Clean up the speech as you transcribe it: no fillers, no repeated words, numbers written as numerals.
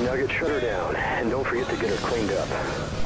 Alright, Nugget, shut her down. And don't forget to get her cleaned up.